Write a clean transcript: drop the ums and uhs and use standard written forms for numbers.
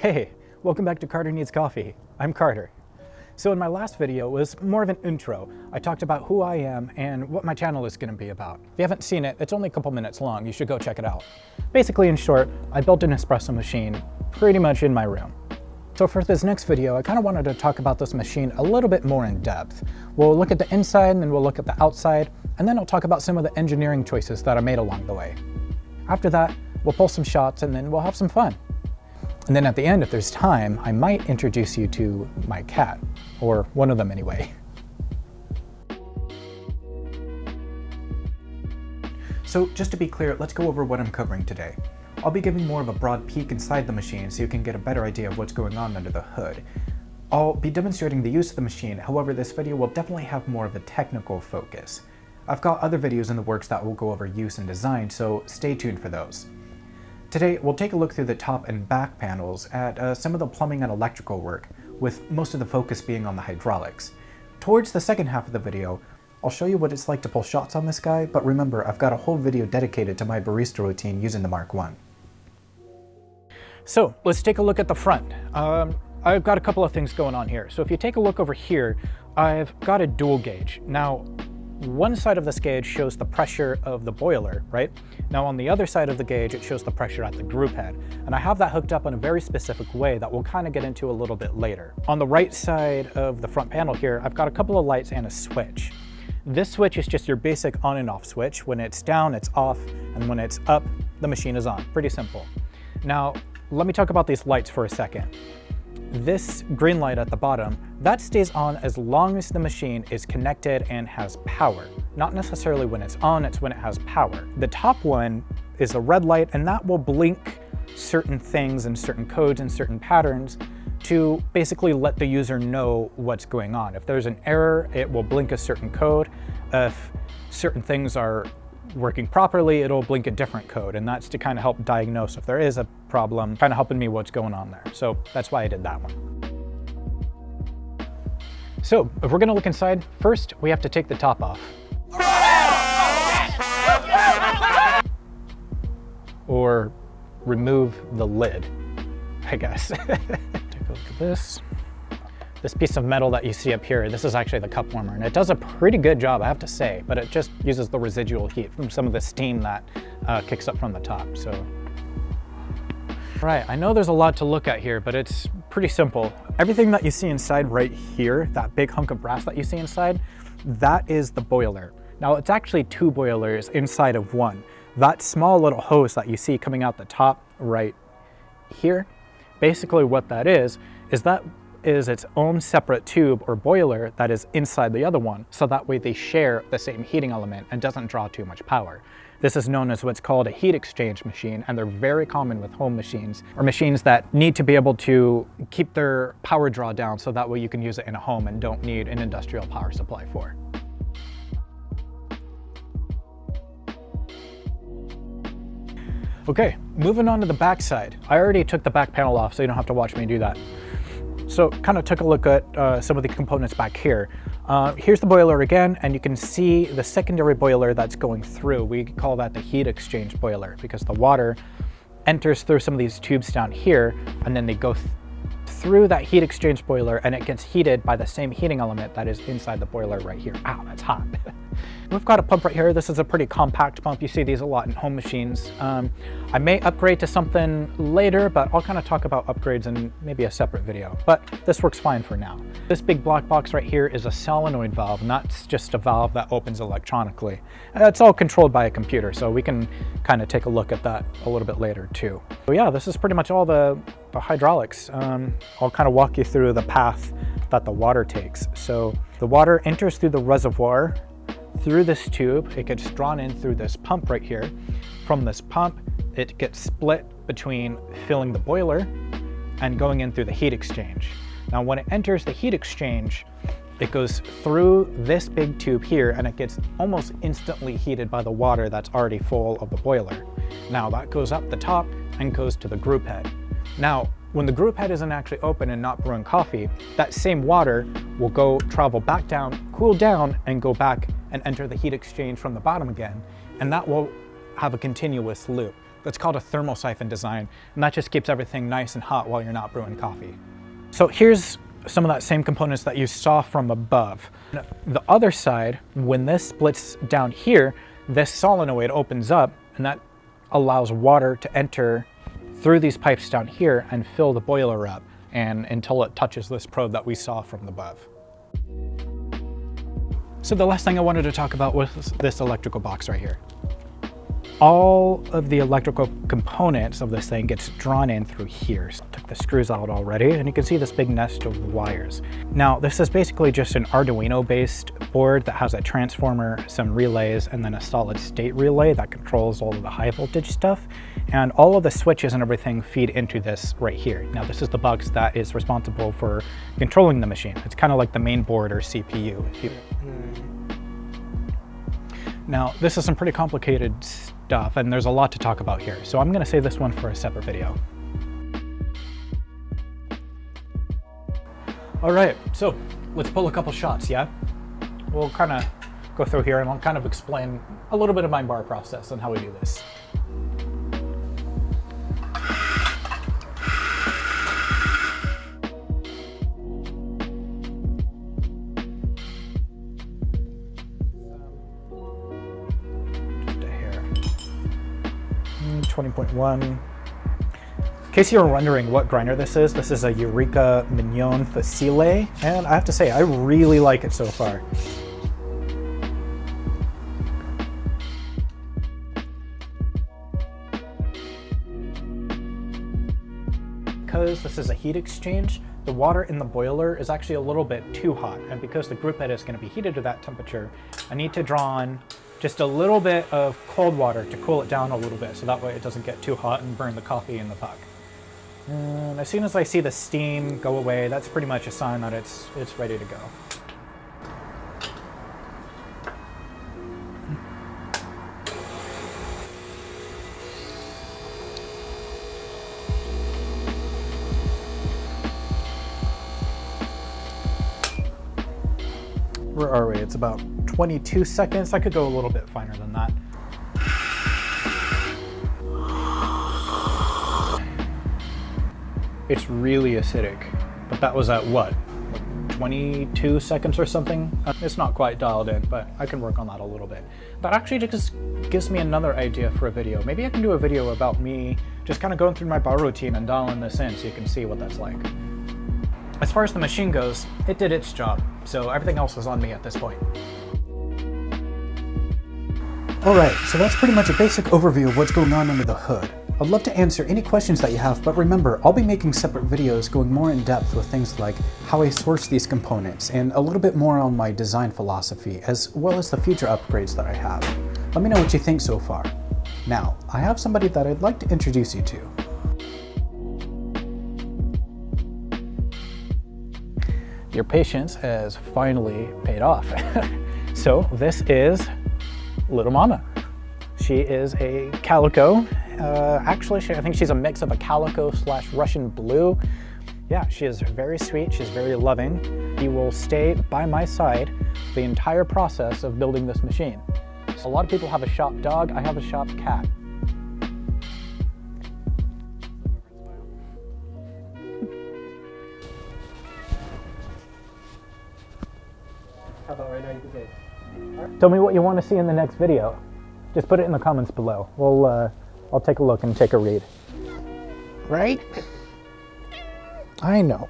Hey, welcome back to Carter Needs Coffee. I'm Carter. So in my last video was more of an intro. I talked about who I am and what my channel is going to be about. If you haven't seen it, it's only a couple minutes long. You should go check it out. Basically, in short, I built an espresso machine pretty much in my room. So for this next video, I kind of wanted to talk about this machine a little bit more in depth. We'll look at the inside, and then we'll look at the outside, and then I'll talk about some of the engineering choices that I made along the way. After that, we'll pull some shots, and then we'll have some fun. And then at the end, if there's time, I might introduce you to my cat, or one of them anyway. So just to be clear, let's go over what I'm covering today. I'll be giving more of a broad peek inside the machine so you can get a better idea of what's going on under the hood. I'll be demonstrating the use of the machine, however this video will definitely have more of a technical focus. I've got other videos in the works that will go over use and design, so stay tuned for those. Today, we'll take a look through the top and back panels at some of the plumbing and electrical work, with most of the focus being on the hydraulics. Towards the second half of the video, I'll show you what it's like to pull shots on this guy, but remember, I've got a whole video dedicated to my barista routine using the Mark I. So let's take a look at the front. I've got a couple of things going on here. So if you take a look over here, I've got a dual gauge. Now, one side of this gauge shows the pressure of the boiler, right? Now on the other side of the gauge, it shows the pressure at the group head. And I have that hooked up in a very specific way that we'll kind of get into a little bit later. On the right side of the front panel here, I've got a couple of lights and a switch. This switch is just your basic on and off switch. When it's down, it's off. And when it's up, the machine is on. Pretty simple. Now, let me talk about these lights for a second. This green light at the bottom, that stays on as long as the machine is connected and has power. Not necessarily when it's on, it's when it has power. The top one is a red light, and that will blink certain things and certain codes and certain patterns to basically let the user know what's going on. If there's an error, it will blink a certain code. If certain things are working properly, it'll blink a different code, and that's to kind of help diagnose if there is a problem, kind of helping me what's going on there. So that's why I did that one. So if we're going to look inside, first we have to take the top off. Or remove the lid, I guess. Take a look at this. This piece of metal that you see up here, this is actually the cup warmer, and it does a pretty good job, I have to say, but it just uses the residual heat from some of the steam that kicks up from the top, so. All right, I know there's a lot to look at here, but it's pretty simple. Everything that you see inside right here, that big hunk of brass that you see inside, that is the boiler. Now, it's actually two boilers inside of one. That small little hose that you see coming out the top right here, basically what that is that is its own separate tube or boiler that is inside the other one, so that way they share the same heating element and doesn't draw too much power. This is known as what's called a heat exchange machine, and they're very common with home machines, or machines that need to be able to keep their power draw down so that way you can use it in a home and don't need an industrial power supply for. Okay, moving on to the back side. I already took the back panel off, so you don't have to watch me do that. So kind of took a look at some of the components back here. Here's the boiler again, and you can see the secondary boiler that's going through. We call that the heat exchange boiler because the water enters through some of these tubes down here, and then they go through that heat exchange boiler, and it gets heated by the same heating element that is inside the boiler right here. Ow, that's hot. We've got a pump right here. This is a pretty compact pump. You see these a lot in home machines. I may upgrade to something later, but I'll kind of talk about upgrades in maybe a separate video, but this works fine for now. This big black box right here is a solenoid valve, and that's just a valve that opens electronically. It's all controlled by a computer, so we can kind of take a look at that a little bit later too. So yeah, this is pretty much all the hydraulics. I'll kind of walk you through the path that the water takes. So the water enters through the reservoir through this tube, it gets drawn in through this pump right here. From this pump, it gets split between filling the boiler and going in through the heat exchange. Now, when it enters the heat exchange, it goes through this big tube here, and it gets almost instantly heated by the water that's already full of the boiler. Now, that goes up the top and goes to the group head. Now, when the group head isn't actually open and not brewing coffee, that same water will go travel back down, cool down, and go back and enter the heat exchange from the bottom again. And that will have a continuous loop. That's called a thermosiphon design, and that just keeps everything nice and hot while you're not brewing coffee. So here's some of that same components that you saw from above. The other side, when this splits down here, this solenoid opens up, and that allows water to enter through these pipes down here and fill the boiler up, and until it touches this probe that we saw from above. So the last thing I wanted to talk about was this electrical box right here. All of the electrical components of this thing gets drawn in through here. So I took the screws out already, and you can see this big nest of wires. Now, this is basically just an Arduino-based board that has a transformer, some relays, and then a solid-state relay that controls all of the high-voltage stuff. And all of the switches and everything feed into this right here. Now, this is the box that is responsible for controlling the machine. It's kind of like the main board or CPU. Now, this is some pretty complicated stuff, and there's a lot to talk about here, so I'm going to save this one for a separate video. All right, so let's pull a couple shots, yeah? We'll kind of go through here, and I'll kind of explain a little bit of my bar process and how we do this. In case you were wondering what grinder this is a Eureka Mignon Facile, and I have to say I really like it so far. Because this is a heat exchange, the water in the boiler is actually a little bit too hot, and because the group head is going to be heated to that temperature, I need to draw on just a little bit of cold water to cool it down a little bit, so that way it doesn't get too hot and burn the coffee in the puck. And as soon as I see the steam go away, that's pretty much a sign that it's ready to go. Where are we? It's about 22 seconds. I could go a little bit finer than that. It's really acidic, but that was at what? Like 22 seconds or something? It's not quite dialed in, but I can work on that a little bit. That actually just gives me another idea for a video. Maybe I can do a video about me just kind of going through my bar routine and dialing this in so you can see what that's like. As far as the machine goes, it did its job, so everything else is on me at this point. Alright, so that's pretty much a basic overview of what's going on under the hood. I'd love to answer any questions that you have, but remember, I'll be making separate videos going more in depth with things like how I source these components and a little bit more on my design philosophy, as well as the future upgrades that I have. Let me know what you think so far. Now, I have somebody that I'd like to introduce you to. Your patience has finally paid off. So this is Little Mama. She is a calico. I think she's a mix of a calico / Russian blue. Yeah, she is very sweet. She's very loving. She will stay by my side the entire process of building this machine. So a lot of people have a shop dog. I have a shop cat. Tell me what you want to see in the next video. Just put it in the comments below. We'll, I'll take a look and take a read. Right? I know.